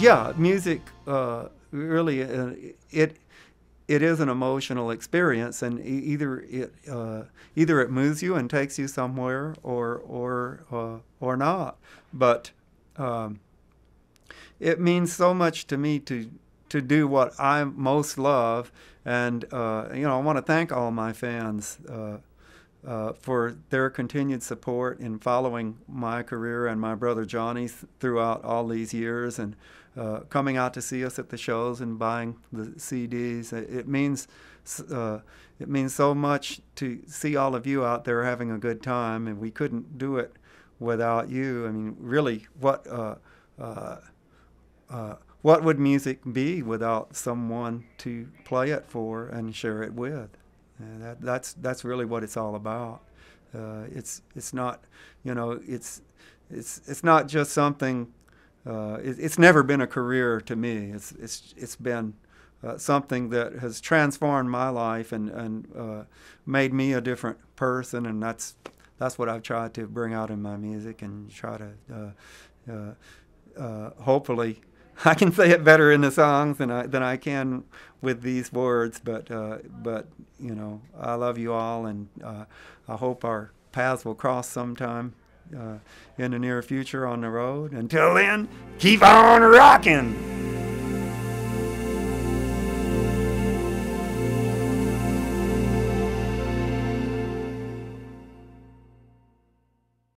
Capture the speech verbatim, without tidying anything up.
Yeah, music uh, really uh, it it is an emotional experience, and e either it uh, either it moves you and takes you somewhere, or or uh, or not. But um, it means so much to me to to do what I most love, and uh, you know I want to thank all my fans uh, uh, for their continued support in following my career and my brother Johnny's throughout all these years, and uh, coming out to see us at the shows and buying the C Ds. It, it means uh, it means so much to see all of you out there having a good time, and we couldn't do it without you. I mean, really, what uh, uh, uh, what would music be without someone to play it for and share it with? And that, that's that's really what it's all about. Uh, it's it's not, you know, it's it's it's not just something. Uh, it, it's never been a career to me. It's it's it's been uh, something that has transformed my life and and uh, made me a different person. And that's that's what I've tried to bring out in my music and try to uh, uh, uh, hopefully. I can say it better in the songs than I than I can with these words, but uh, but you know I love you all, and uh, I hope our paths will cross sometime uh, in the near future on the road. Until then, keep on rocking.